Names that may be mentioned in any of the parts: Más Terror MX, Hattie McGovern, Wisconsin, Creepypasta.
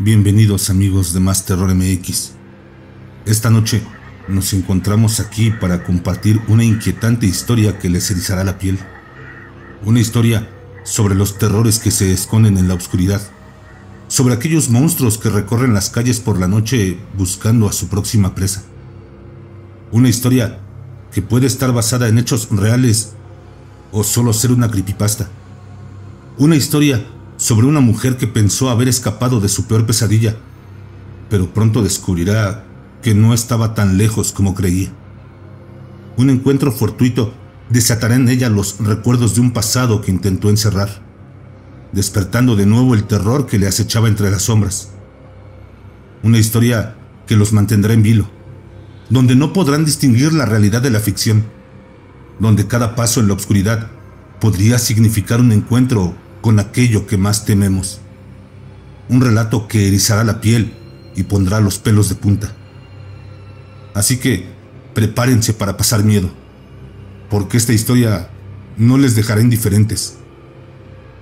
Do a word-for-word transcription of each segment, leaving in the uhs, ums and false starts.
Bienvenidos amigos de Más Terror M X. Esta noche nos encontramos aquí para compartir una inquietante historia que les erizará la piel. Una historia sobre los terrores que se esconden en la oscuridad, sobre aquellos monstruos que recorren las calles por la noche buscando a su próxima presa. Una historia que puede estar basada en hechos reales o solo ser una creepypasta. Una historia sobre una mujer que pensó haber escapado de su peor pesadilla, pero pronto descubrirá que no estaba tan lejos como creía. Un encuentro fortuito desatará en ella los recuerdos de un pasado que intentó encerrar, despertando de nuevo el terror que le acechaba entre las sombras. Una historia que los mantendrá en vilo, donde no podrán distinguir la realidad de la ficción, donde cada paso en la oscuridad podría significar un encuentro con aquello que más tememos. Un relato que erizará la piel y pondrá los pelos de punta. Así que prepárense para pasar miedo, porque esta historia no les dejará indiferentes.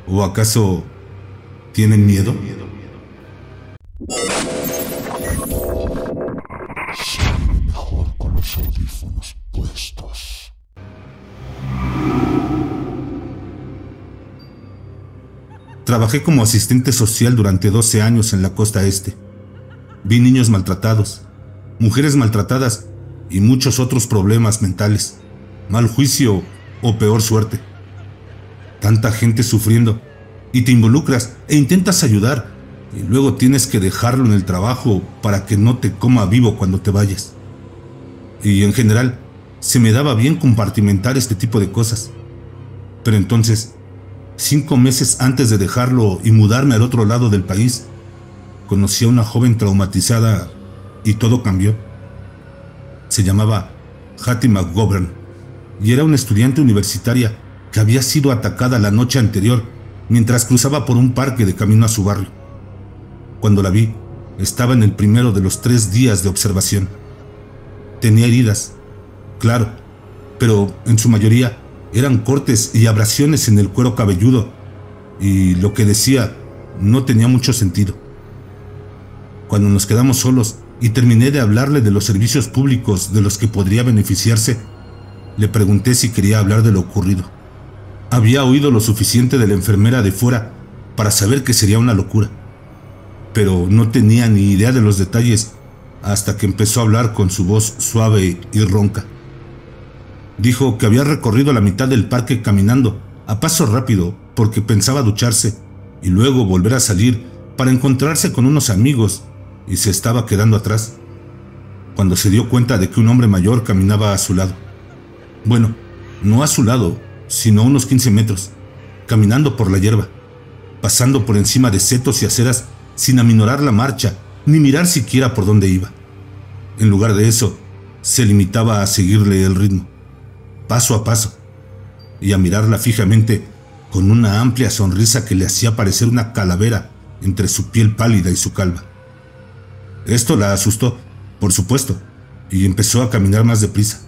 ¿O acaso tienen miedo? Ahora con los audífonos puestos. Trabajé como asistente social durante doce años en la costa este. Vi niños maltratados, mujeres maltratadas y muchos otros problemas mentales, mal juicio o peor suerte. Tanta gente sufriendo y te involucras e intentas ayudar y luego tienes que dejarlo en el trabajo para que no te coma vivo cuando te vayas. Y en general, se me daba bien compartimentar este tipo de cosas. Pero entonces, Cinco meses antes de dejarlo y mudarme al otro lado del país, conocí a una joven traumatizada y todo cambió. Se llamaba Hattie McGovern y era una estudiante universitaria que había sido atacada la noche anterior mientras cruzaba por un parque de camino a su barrio. Cuando la vi, estaba en el primero de los tres días de observación. Tenía heridas, claro, pero en su mayoría eran cortes y abrasiones en el cuero cabelludo, y lo que decía no tenía mucho sentido. Cuando nos quedamos solos y terminé de hablarle de los servicios públicos de los que podría beneficiarse, le pregunté si quería hablar de lo ocurrido. Había oído lo suficiente de la enfermera de fuera para saber que sería una locura, pero no tenía ni idea de los detalles hasta que empezó a hablar con su voz suave y ronca. Dijo que había recorrido la mitad del parque caminando, a paso rápido, porque pensaba ducharse y luego volver a salir para encontrarse con unos amigos, y se estaba quedando atrás cuando se dio cuenta de que un hombre mayor caminaba a su lado. Bueno, no a su lado, sino a unos quince metros, caminando por la hierba, pasando por encima de setos y aceras sin aminorar la marcha, ni mirar siquiera por dónde iba. En lugar de eso, se limitaba a seguirle el ritmo, paso a paso, y a mirarla fijamente con una amplia sonrisa que le hacía parecer una calavera entre su piel pálida y su calva. Esto la asustó, por supuesto, y empezó a caminar más deprisa.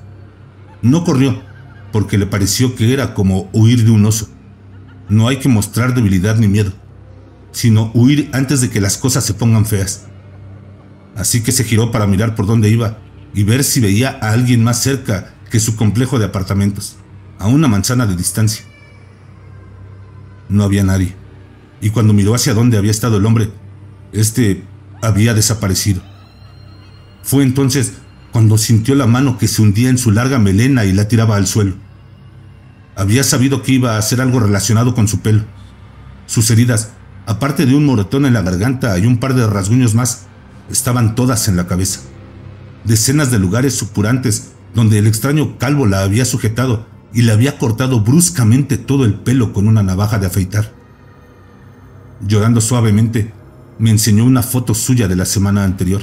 No corrió, porque le pareció que era como huir de un oso. No hay que mostrar debilidad ni miedo, sino huir antes de que las cosas se pongan feas. Así que se giró para mirar por dónde iba y ver si veía a alguien más cerca que su complejo de apartamentos, a una manzana de distancia. No había nadie, y cuando miró hacia donde había estado el hombre, este había desaparecido. Fue entonces cuando sintió la mano que se hundía en su larga melena y la tiraba al suelo. Había sabido que iba a hacer algo relacionado con su pelo. Sus heridas, aparte de un moretón en la garganta y un par de rasguños más, estaban todas en la cabeza. Decenas de lugares supurantes donde el extraño calvo la había sujetado y le había cortado bruscamente todo el pelo con una navaja de afeitar. Llorando suavemente, me enseñó una foto suya de la semana anterior.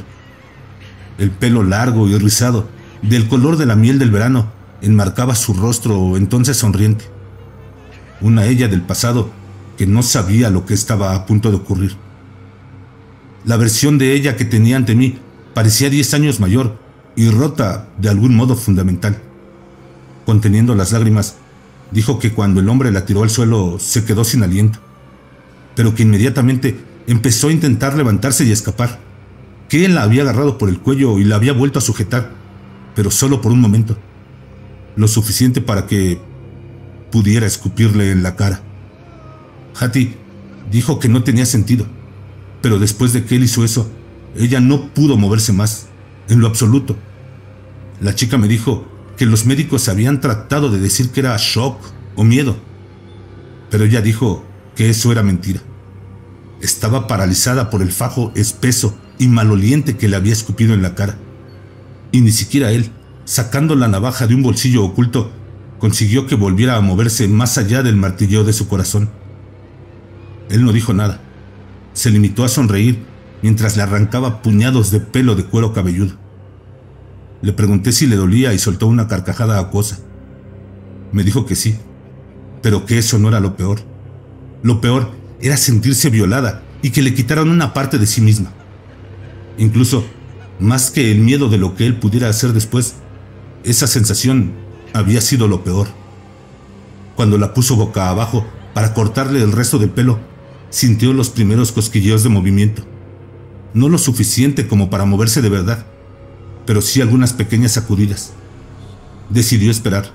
El pelo largo y rizado, del color de la miel del verano, enmarcaba su rostro entonces sonriente. Una ella del pasado que no sabía lo que estaba a punto de ocurrir. La versión de ella que tenía ante mí parecía diez años mayor y rota de algún modo fundamental. Conteniendo las lágrimas, dijo que cuando el hombre la tiró al suelo se quedó sin aliento, pero que inmediatamente empezó a intentar levantarse y escapar. Karen la había agarrado por el cuello y la había vuelto a sujetar, pero solo por un momento, lo suficiente para que pudiera escupirle en la cara. Hattie dijo que no tenía sentido, pero después de que él hizo eso, ella no pudo moverse más, en lo absoluto. La chica me dijo que los médicos habían tratado de decir que era shock o miedo, pero ella dijo que eso era mentira. Estaba paralizada por el fajo espeso y maloliente que le había escupido en la cara, y ni siquiera él, sacando la navaja de un bolsillo oculto, consiguió que volviera a moverse más allá del martilleo de su corazón. Él no dijo nada, se limitó a sonreír mientras le arrancaba puñados de pelo de cuero cabelludo. Le pregunté si le dolía y soltó una carcajada acuosa. Me dijo que sí, pero que eso no era lo peor. Lo peor era sentirse violada y que le quitaran una parte de sí misma. Incluso, más que el miedo de lo que él pudiera hacer después, esa sensación había sido lo peor. Cuando la puso boca abajo para cortarle el resto del pelo, sintió los primeros cosquilleos de movimiento. No lo suficiente como para moverse de verdad, pero sí algunas pequeñas sacudidas. Decidió esperar,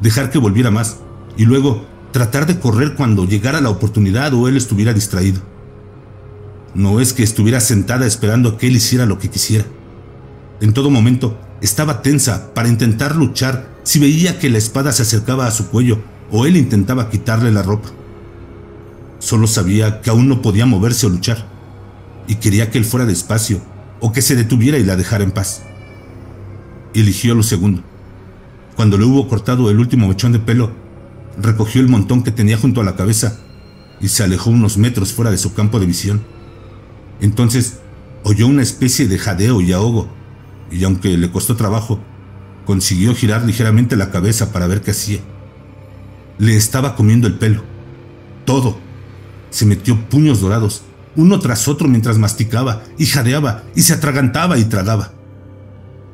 dejar que volviera más, y luego tratar de correr cuando llegara la oportunidad o él estuviera distraído. No es que estuviera sentada esperando a que él hiciera lo que quisiera. En todo momento estaba tensa para intentar luchar si veía que la espada se acercaba a su cuello o él intentaba quitarle la ropa. Solo sabía que aún no podía moverse o luchar, y quería que él fuera despacio o que se detuviera y la dejara en paz. Eligió lo segundo. Cuando le hubo cortado el último mechón de pelo, recogió el montón que tenía junto a la cabeza y se alejó unos metros fuera de su campo de visión. Entonces oyó una especie de jadeo y ahogo, y aunque le costó trabajo, consiguió girar ligeramente la cabeza para ver qué hacía. Le estaba comiendo el pelo. Todo. Se metió puños dorados, uno tras otro, mientras masticaba y jadeaba y se atragantaba y tragaba.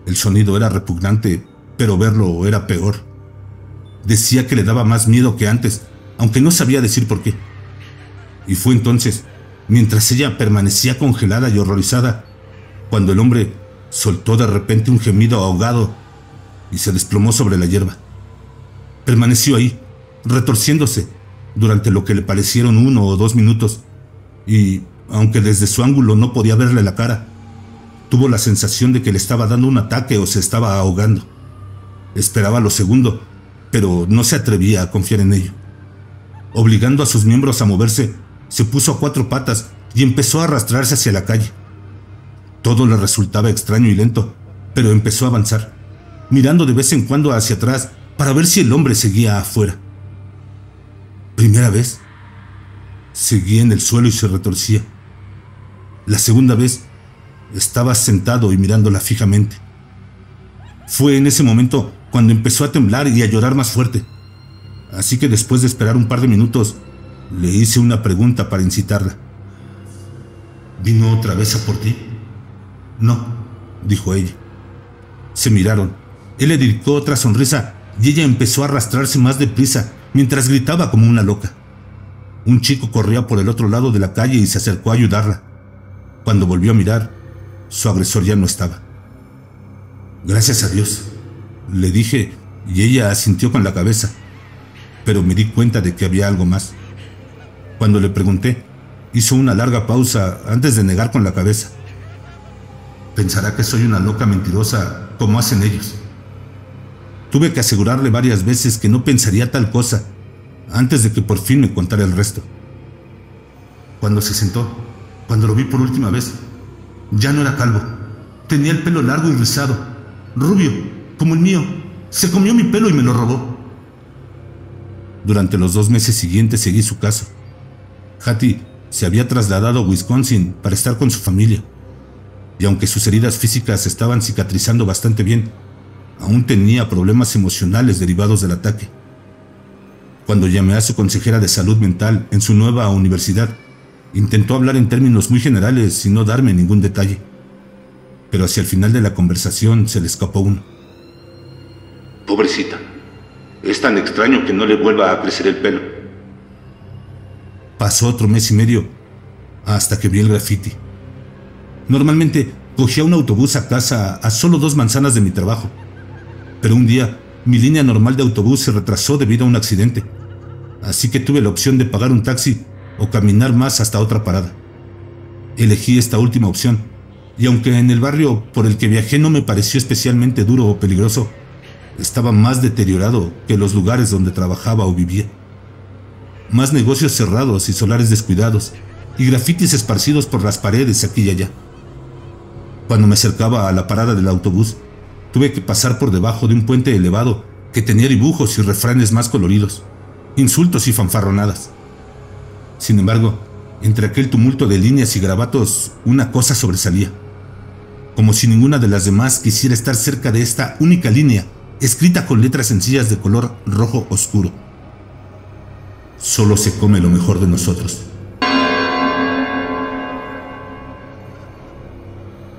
El sonido era repugnante, pero verlo era peor. Decía que le daba más miedo que antes, aunque no sabía decir por qué. Y fue entonces, mientras ella permanecía congelada y horrorizada, cuando el hombre soltó de repente un gemido ahogado y se desplomó sobre la hierba. Permaneció ahí, retorciéndose, durante lo que le parecieron uno o dos minutos, y, aunque desde su ángulo no podía verle la cara, tuvo la sensación de que le estaba dando un ataque o se estaba ahogando. Esperaba lo segundo, pero no se atrevía a confiar en ello. Obligando a sus miembros a moverse, se puso a cuatro patas y empezó a arrastrarse hacia la calle. Todo le resultaba extraño y lento, pero empezó a avanzar, mirando de vez en cuando hacia atrás para ver si el hombre seguía afuera. Primera vez, seguía en el suelo y se retorcía. La segunda vez, estaba sentado y mirándola fijamente. Fue en ese momento cuando empezó a temblar y a llorar más fuerte. Así que después de esperar un par de minutos, le hice una pregunta para incitarla. ¿Vino otra vez a por ti? No, dijo ella. Se miraron. Él le dedicó otra sonrisa y ella empezó a arrastrarse más deprisa mientras gritaba como una loca. Un chico corría por el otro lado de la calle y se acercó a ayudarla. Cuando volvió a mirar, su agresor ya no estaba. Gracias a Dios, le dije, y ella asintió con la cabeza, pero me di cuenta de que había algo más. Cuando le pregunté, hizo una larga pausa antes de negar con la cabeza. Pensará que soy una loca mentirosa, como hacen ellos. Tuve que asegurarle varias veces que no pensaría tal cosa, antes de que por fin me contara el resto. Cuando se sentó, cuando lo vi por última vez, ya no era calvo. Tenía el pelo largo y rizado, rubio, como el mío. Se comió mi pelo y me lo robó. Durante los dos meses siguientes seguí su caso. Hattie se había trasladado a Wisconsin para estar con su familia, y aunque sus heridas físicas estaban cicatrizando bastante bien, aún tenía problemas emocionales derivados del ataque. Cuando llamé a su consejera de salud mental en su nueva universidad, intentó hablar en términos muy generales sin no darme ningún detalle, pero hacia el final de la conversación se le escapó uno. Pobrecita, es tan extraño que no le vuelva a crecer el pelo. Pasó otro mes y medio hasta que vi el graffiti. Normalmente cogía un autobús a casa a solo dos manzanas de mi trabajo, pero un día mi línea normal de autobús se retrasó debido a un accidente, así que tuve la opción de pagar un taxi o caminar más hasta otra parada. Elegí esta última opción, y aunque en el barrio por el que viajé no me pareció especialmente duro o peligroso, estaba más deteriorado que los lugares donde trabajaba o vivía. Más negocios cerrados y solares descuidados, y grafitis esparcidos por las paredes aquí y allá. Cuando me acercaba a la parada del autobús, tuve que pasar por debajo de un puente elevado que tenía dibujos y refranes más coloridos, insultos y fanfarronadas. Sin embargo, entre aquel tumulto de líneas y garabatos, una cosa sobresalía. Como si ninguna de las demás quisiera estar cerca de esta única línea, escrita con letras sencillas de color rojo oscuro. Solo se come lo mejor de nosotros.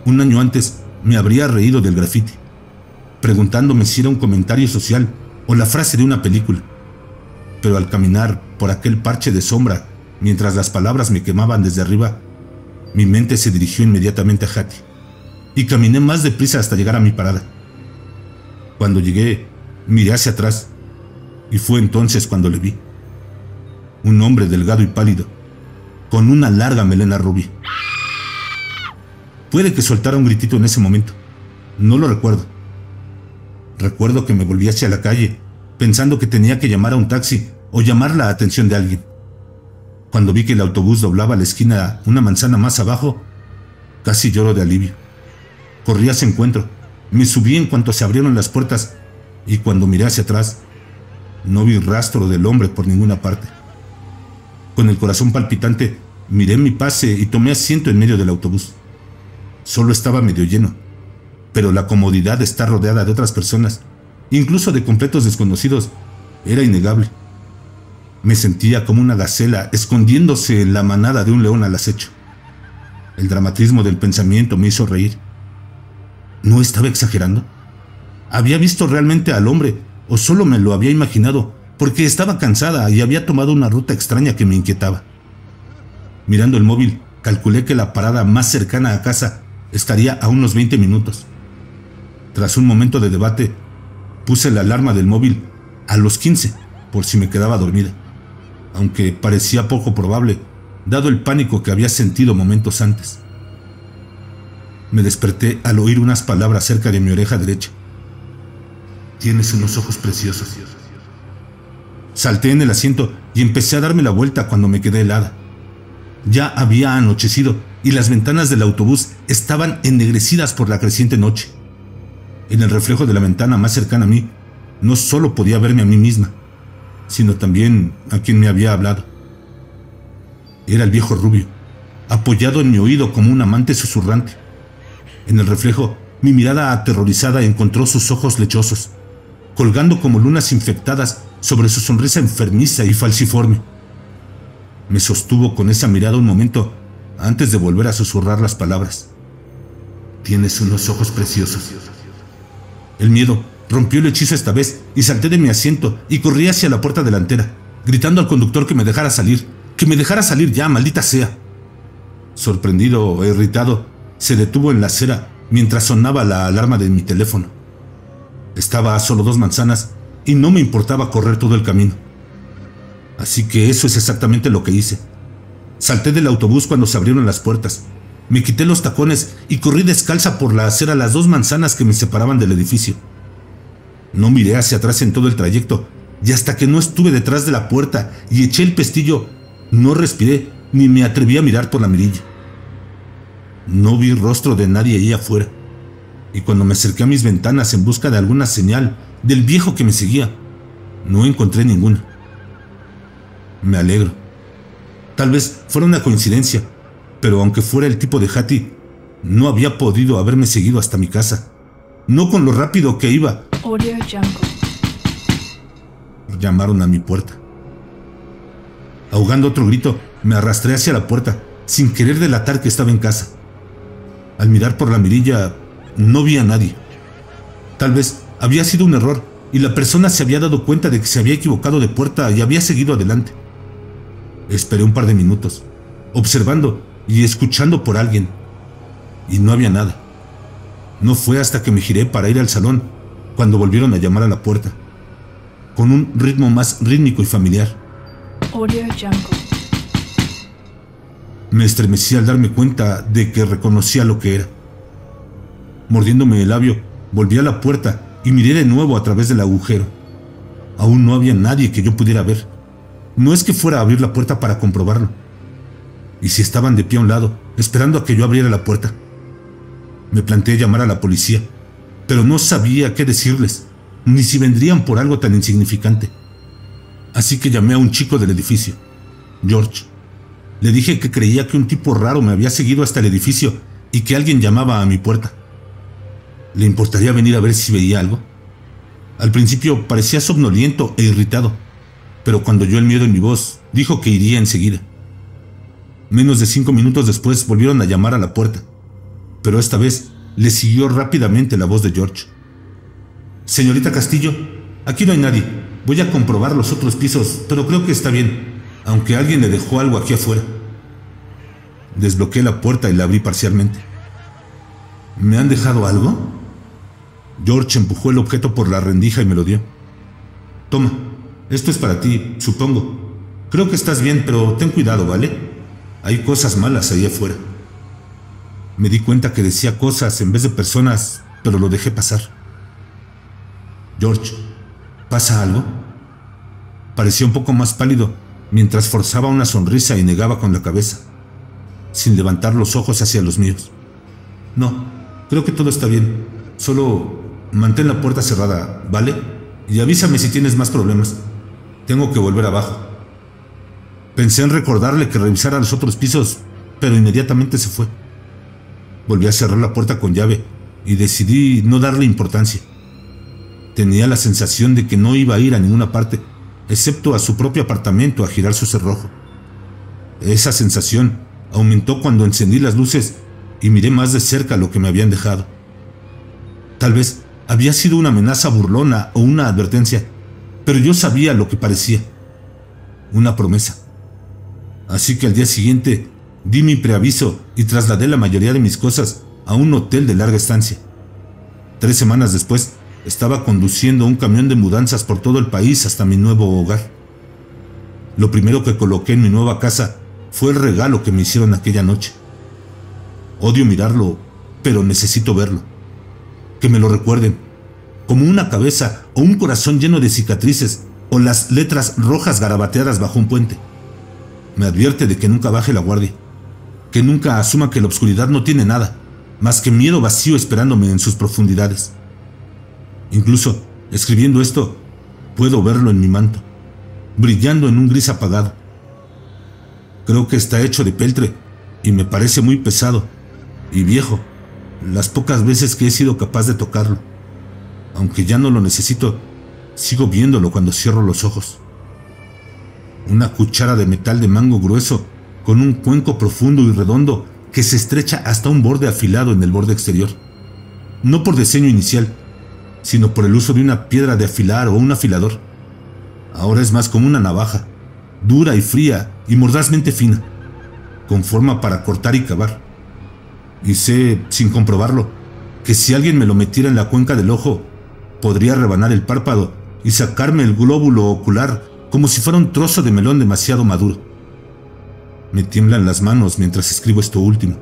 Un año antes me habría reído del grafiti, preguntándome si era un comentario social o la frase de una película. Pero al caminar por aquel parche de sombra, mientras las palabras me quemaban desde arriba, mi mente se dirigió inmediatamente a Hattie, y caminé más deprisa hasta llegar a mi parada. Cuando llegué, miré hacia atrás, y fue entonces cuando le vi. Un hombre delgado y pálido, con una larga melena rubia. Puede que soltara un gritito en ese momento, no lo recuerdo. Recuerdo que me volví hacia la calle, pensando que tenía que llamar a un taxi o llamar la atención de alguien. Cuando vi que el autobús doblaba la esquina una manzana más abajo, casi lloro de alivio. Corrí a su encuentro. Me subí en cuanto se abrieron las puertas y cuando miré hacia atrás, no vi rastro del hombre por ninguna parte. Con el corazón palpitante, miré mi pase y tomé asiento en medio del autobús. Solo estaba medio lleno, pero la comodidad de estar rodeada de otras personas, incluso de completos desconocidos, era innegable. Me sentía como una gacela escondiéndose en la manada de un león al acecho. El dramatismo del pensamiento me hizo reír. ¿No estaba exagerando? ¿Había visto realmente al hombre o solo me lo había imaginado porque estaba cansada y había tomado una ruta extraña que me inquietaba? Mirando el móvil, calculé que la parada más cercana a casa estaría a unos veinte minutos. Tras un momento de debate, puse la alarma del móvil a los quince por si me quedaba dormida, aunque parecía poco probable, dado el pánico que había sentido momentos antes. Me desperté al oír unas palabras cerca de mi oreja derecha. Tienes unos ojos preciosos. Salté en el asiento y empecé a darme la vuelta cuando me quedé helada. Ya había anochecido y las ventanas del autobús estaban ennegrecidas por la creciente noche. En el reflejo de la ventana más cercana a mí, no solo podía verme a mí misma, sino también a quien me había hablado. Era el viejo rubio, apoyado en mi oído como un amante susurrante. En el reflejo, mi mirada aterrorizada encontró sus ojos lechosos, colgando como lunas infectadas sobre su sonrisa enfermiza y falciforme. Me sostuvo con esa mirada un momento antes de volver a susurrar las palabras. Tienes unos ojos preciosos. El miedo rompió el hechizo esta vez y salté de mi asiento y corrí hacia la puerta delantera, gritando al conductor que me dejara salir, que me dejara salir ya, maldita sea. Sorprendido e irritado, se detuvo en la acera mientras sonaba la alarma de mi teléfono. Estaba a solo dos manzanas y no me importaba correr todo el camino. Así que eso es exactamente lo que hice. Salté del autobús cuando se abrieron las puertas. Me quité los tacones y corrí descalza por la acera las dos manzanas que me separaban del edificio. No miré hacia atrás en todo el trayecto y hasta que no estuve detrás de la puerta y eché el pestillo, no respiré ni me atreví a mirar por la mirilla. No vi rostro de nadie ahí afuera, y cuando me acerqué a mis ventanas en busca de alguna señal del viejo que me seguía, no encontré ninguna. Me alegro. Tal vez fuera una coincidencia, pero aunque fuera el tipo de Hattie, no había podido haberme seguido hasta mi casa. No con lo rápido que iba. Audio Jungle. Llamaron a mi puerta. Ahogando otro grito, me arrastré hacia la puerta, sin querer delatar que estaba en casa. Al mirar por la mirilla, no vi a nadie. Tal vez había sido un error y la persona se había dado cuenta de que se había equivocado de puerta y había seguido adelante. Esperé un par de minutos, observando y escuchando por alguien, y no había nada. No fue hasta que me giré para ir al salón, cuando volvieron a llamar a la puerta, con un ritmo más rítmico y familiar. Me estremecí al darme cuenta de que reconocía lo que era. Mordiéndome el labio, volví a la puerta y miré de nuevo a través del agujero. Aún no había nadie que yo pudiera ver. No es que fuera a abrir la puerta para comprobarlo. Y si estaban de pie a un lado, esperando a que yo abriera la puerta. Me planteé llamar a la policía, pero no sabía qué decirles, ni si vendrían por algo tan insignificante. Así que llamé a un chico del edificio, George. Le dije que creía que un tipo raro me había seguido hasta el edificio y que alguien llamaba a mi puerta. ¿Le importaría venir a ver si veía algo? Al principio parecía somnoliento e irritado, pero cuando oyó el miedo en mi voz, dijo que iría enseguida. Menos de cinco minutos después volvieron a llamar a la puerta, pero esta vez le siguió rápidamente la voz de George. «Señorita Castillo, aquí no hay nadie. Voy a comprobar los otros pisos, pero creo que está bien, aunque alguien le dejó algo aquí afuera». Desbloqueé la puerta y la abrí parcialmente. «¿Me han dejado algo?». George empujó el objeto por la rendija y me lo dio. «Toma, esto es para ti, supongo. Creo que estás bien, pero ten cuidado, ¿vale? Hay cosas malas ahí afuera». Me di cuenta que decía cosas en vez de personas, pero lo dejé pasar. «George, ¿pasa algo?». Parecía un poco más pálido, mientras forzaba una sonrisa y negaba con la cabeza, sin levantar los ojos hacia los míos. «No, creo que todo está bien. Solo mantén la puerta cerrada, ¿vale? Y avísame si tienes más problemas. Tengo que volver abajo». Pensé en recordarle que revisara los otros pisos, pero inmediatamente se fue. Volví a cerrar la puerta con llave y decidí no darle importancia. Tenía la sensación de que no iba a ir a ninguna parte, excepto a su propio apartamento a girar su cerrojo. Esa sensación aumentó cuando encendí las luces y miré más de cerca lo que me habían dejado. Tal vez había sido una amenaza burlona o una advertencia, pero yo sabía lo que parecía: una promesa. Así que al día siguiente di mi preaviso y trasladé la mayoría de mis cosas a un hotel de larga estancia. Tres semanas después, estaba conduciendo un camión de mudanzas por todo el país hasta mi nuevo hogar. Lo primero que coloqué en mi nueva casa fue el regalo que me hicieron aquella noche. Odio mirarlo, pero necesito verlo. Que me lo recuerden, como una cabeza o un corazón lleno de cicatrices o las letras rojas garabateadas bajo un puente. Me advierte de que nunca baje la guardia, que nunca asuma que la oscuridad no tiene nada, más que miedo vacío esperándome en sus profundidades. Incluso, escribiendo esto, puedo verlo en mi manto, brillando en un gris apagado. Creo que está hecho de peltre y me parece muy pesado y viejo, las pocas veces que he sido capaz de tocarlo. Aunque ya no lo necesito, sigo viéndolo cuando cierro los ojos. Una cuchara de metal de mango grueso con un cuenco profundo y redondo que se estrecha hasta un borde afilado en el borde exterior. No por diseño inicial, sino por el uso de una piedra de afilar o un afilador. Ahora es más como una navaja, dura y fría y mordazmente fina, con forma para cortar y cavar. Y sé, sin comprobarlo, que si alguien me lo metiera en la cuenca del ojo, podría rebanar el párpado y sacarme el glóbulo ocular como si fuera un trozo de melón demasiado maduro. Me tiemblan las manos mientras escribo esto último.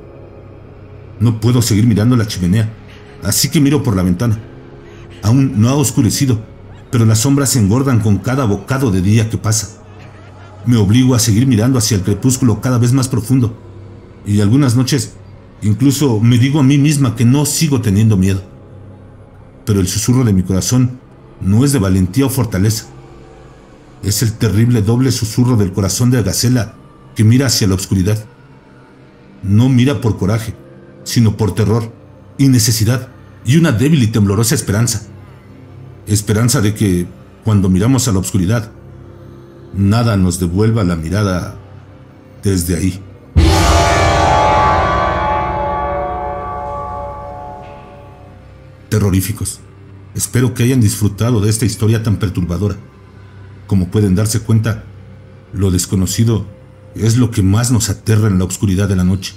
No puedo seguir mirando la chimenea, así que miro por la ventana. Aún no ha oscurecido, pero las sombras se engordan con cada bocado de día que pasa. Me obligo a seguir mirando hacia el crepúsculo cada vez más profundo, y algunas noches incluso me digo a mí misma que no sigo teniendo miedo. Pero el susurro de mi corazón no es de valentía o fortaleza. Es el terrible doble susurro del corazón de la gacela que mira hacia la oscuridad. No mira por coraje, sino por terror y necesidad y una débil y temblorosa esperanza. Esperanza de que, cuando miramos a la oscuridad, nada nos devuelva la mirada desde ahí. Terroríficos, espero que hayan disfrutado de esta historia tan perturbadora. Como pueden darse cuenta, lo desconocido es lo que más nos aterra en la oscuridad de la noche,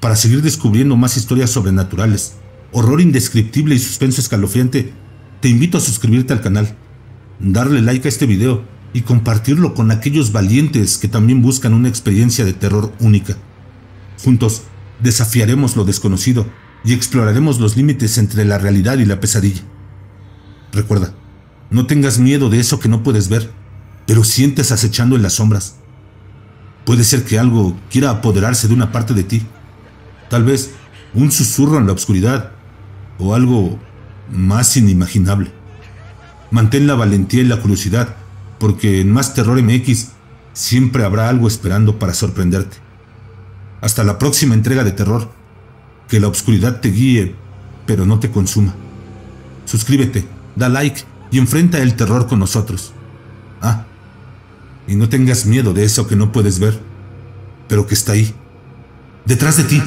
para seguir descubriendo más historias sobrenaturales, horror indescriptible y suspenso escalofriante. Te invito a suscribirte al canal, darle like a este video y compartirlo con aquellos valientes que también buscan una experiencia de terror única. Juntos desafiaremos lo desconocido y exploraremos los límites entre la realidad y la pesadilla. Recuerda, no tengas miedo de eso que no puedes ver, pero sientes acechando en las sombras. Puede ser que algo quiera apoderarse de una parte de ti, tal vez un susurro en la oscuridad o algo más inimaginable. Mantén la valentía y la curiosidad, porque en Más Terror M X siempre habrá algo esperando para sorprenderte. Hasta la próxima entrega de terror. Que la oscuridad te guíe, pero no te consuma. Suscríbete, da like y enfrenta el terror con nosotros. Ah, y no tengas miedo de eso que no puedes ver, pero que está ahí, detrás de ti.